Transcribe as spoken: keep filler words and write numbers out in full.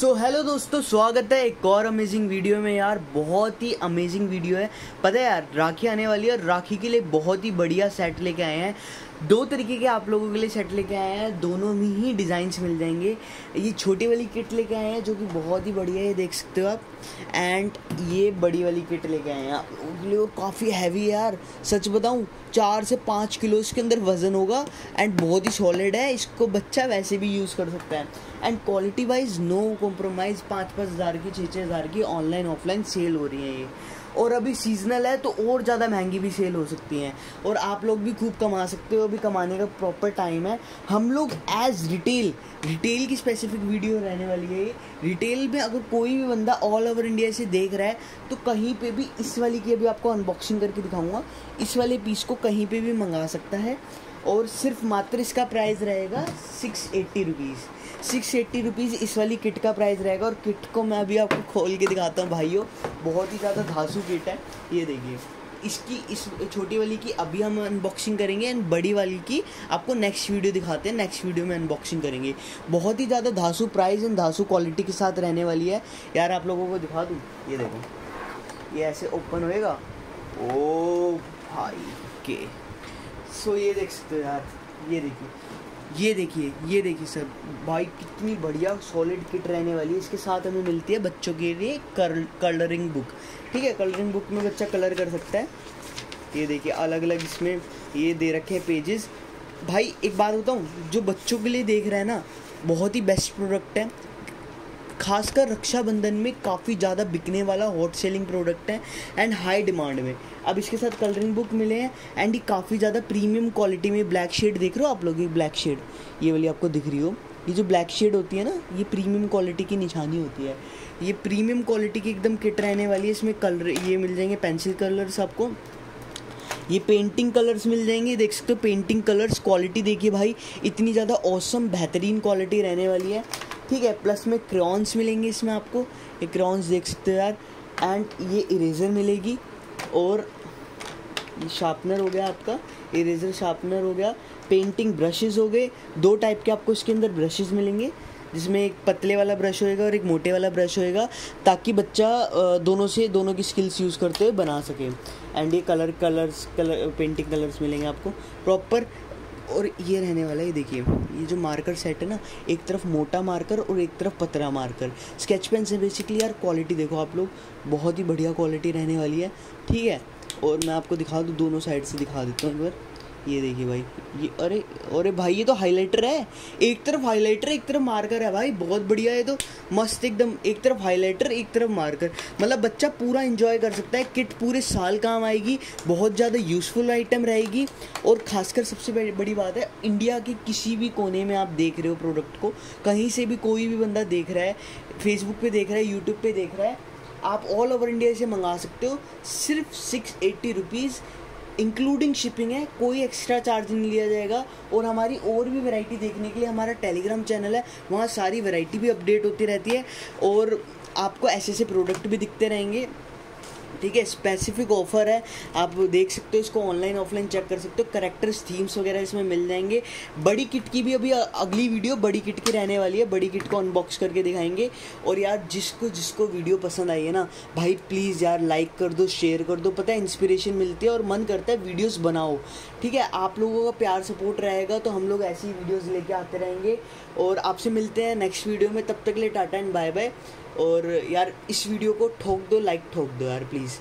So hello दोस्तों, स्वागत है एक और अमेजिंग वीडियो में। यार बहुत ही अमेजिंग वीडियो है। पता है यार, राखी आने वाली है और राखी के लिए बहुत ही बढ़िया सेट लेके आए हैं। दो तरीके के आप लोगों के लिए सेट लेके आए हैं, दोनों में ही डिज़ाइंस मिल जाएंगे। ये छोटी वाली किट लेके आए हैं जो कि बहुत ही बढ़िया है, देख सकते हो आप। एंड ये बड़ी वाली किट लेके आए हैं आप लोगों के लिए। काफ़ी हैवी है यार, सच बताऊँ चार से पाँच किलो इसके अंदर वज़न होगा एंड बहुत ही सॉलिड है। इसको बच्चा वैसे भी यूज़ कर सकता है। And quality wise no compromise, पाँच पाँच हज़ार की, छः छः हज़ार की ऑनलाइन ऑफलाइन सेल हो रही है ये। और अभी सीजनल है तो और ज़्यादा महंगी भी सेल हो सकती हैं और आप लोग भी खूब कमा सकते हो। अभी कमाने का प्रॉपर टाइम है। हम लोग एज रिटेल रिटेल की स्पेसिफिक वीडियो रहने वाली है ये। रिटेल में अगर कोई भी बंदा ऑल ओवर इंडिया से देख रहा है तो कहीं पे भी इस वाली की, अभी आपको अनबॉक्सिंग करके दिखाऊंगा, इस वाले पीस को कहीं पे भी मंगा सकता है। और सिर्फ मात्र इसका प्राइस रहेगा six eighty rupees six eighty rupees इस वाली किट का प्राइस रहेगा। और किट को मैं अभी आपको खोल के दिखाता हूँ भाइयों, बहुत ही ज़्यादा धांसू किट है ये। देखिए इसकी, इस छोटी वाली की अभी हम अनबॉक्सिंग करेंगे एंड बड़ी वाली की आपको नेक्स्ट वीडियो दिखाते हैं, नेक्स्ट वीडियो में अनबॉक्सिंग करेंगे। बहुत ही ज़्यादा धांसू प्राइस एंड धांसू क्वालिटी के साथ रहने वाली है यार। आप लोगों को दिखा दूँ, ये देखो, ये ऐसे ओपन होएगा। ओ भाई के सो ये देख सकते हो यार, ये देखिए ये देखिए ये देखिए सब भाई, कितनी बढ़िया सॉलिड किट रहने वाली है। इसके साथ हमें मिलती है बच्चों के लिए कल कलरिंग बुक। ठीक है, कलरिंग बुक में बच्चा कलर कर सकता है। ये देखिए अलग अलग इसमें ये दे रखे हैं पेजेस। भाई एक बात बताऊँ, जो बच्चों के लिए देख रहा है ना, बहुत ही बेस्ट प्रोडक्ट है। खासकर रक्षाबंधन में काफ़ी ज़्यादा बिकने वाला हॉट सेलिंग प्रोडक्ट है एंड हाई डिमांड में। अब इसके साथ कलरिंग बुक मिले हैं एंड ये काफ़ी ज़्यादा प्रीमियम क्वालिटी में। ब्लैक शेड देख रहे हो आप लोग, ये ब्लैक शेड ये वाली आपको दिख रही हो, ये जो ब्लैक शेड होती है ना, ये प्रीमियम क्वालिटी की निशानी होती है। ये प्रीमियम क्वालिटी की एकदम किट रहने वाली है। इसमें कलर ये मिल जाएंगे, पेंसिल कलर्स आपको, ये पेंटिंग कलर्स मिल जाएंगे। देख सकते हो पेंटिंग कलर्स, क्वालिटी देखिए भाई, इतनी ज़्यादा औसम बेहतरीन क्वालिटी रहने वाली है। ठीक है, प्लस में क्रेयॉन्स मिलेंगे इसमें आपको, ये क्रेयॉन्स देख सकते हो यार। एंड ये इरेज़र मिलेगी और शार्पनर हो गया आपका, इरेज़र शार्पनर हो गया, पेंटिंग ब्रशेज़ हो गए। दो टाइप के आपको इसके अंदर ब्रशेज़ मिलेंगे, जिसमें एक पतले वाला ब्रश होएगा और एक मोटे वाला ब्रश होएगा, ताकि बच्चा दोनों से दोनों की स्किल्स यूज़ करते हुए बना सके। एंड ये colour colours colour painting colours मिलेंगे आपको प्रॉपर। और ये रहने वाला है, ये देखिए ये जो मार्कर सेट है ना, एक तरफ मोटा मार्कर और एक तरफ पतला मार्कर, स्केच पेन से बेसिकली। यार क्वालिटी देखो आप लोग, बहुत ही बढ़िया क्वालिटी रहने वाली है। ठीक है, और मैं आपको दिखा दूँ, दोनों साइड से दिखा देता हूँ एक बार। ये देखिए भाई, ये अरे अरे भाई, ये तो हाईलाइटर है, एक तरफ हाईलाइटर एक तरफ मार्कर है भाई, बहुत बढ़िया है। तो मस्त एकदम, एक तरफ हाईलाइटर एक तरफ मार्कर, मतलब बच्चा पूरा एंजॉय कर सकता है। किट पूरे साल काम आएगी, बहुत ज़्यादा यूज़फुल आइटम रहेगी। और ख़ासकर सबसे बड़ी बात है, इंडिया के किसी भी कोने में आप देख रहे हो प्रोडक्ट को, कहीं से भी कोई भी बंदा देख रहा है, फेसबुक पर देख रहा है, यूट्यूब पर देख रहा है, आप ऑल ओवर इंडिया से मंगा सकते हो। सिर्फ six eighty rupees including shipping है, कोई एक्स्ट्रा चार्ज नहीं लिया जाएगा। और हमारी और भी वैरायटी देखने के लिए हमारा टेलीग्राम चैनल है, वहाँ सारी वैरायटी भी अपडेट होती रहती है और आपको ऐसे ऐसे प्रोडक्ट भी दिखते रहेंगे। ठीक है, स्पेसिफिक ऑफ़र है, आप देख सकते हो, इसको ऑनलाइन ऑफलाइन चेक कर सकते हो। करेक्टर्स, थीम्स वगैरह इसमें मिल जाएंगे। बड़ी किट की भी अभी अगली वीडियो बड़ी किट की रहने वाली है, बड़ी किट को अनबॉक्स करके दिखाएंगे। और यार जिसको जिसको वीडियो पसंद आई है ना भाई, प्लीज़ यार लाइक कर दो, शेयर कर दो। पता है इंस्पिरेशन मिलती है और मन करता है वीडियोज़ बनाओ। ठीक है, आप लोगों का प्यार सपोर्ट रहेगा तो हम लोग ऐसी वीडियोज़ लेके आते रहेंगे। और आपसे मिलते हैं नेक्स्ट वीडियो में, तब तक के लिए टाटा एंड बाय बाय। और यार इस वीडियो को ठोक दो, लाइक ठोक दो यार प्लीज़।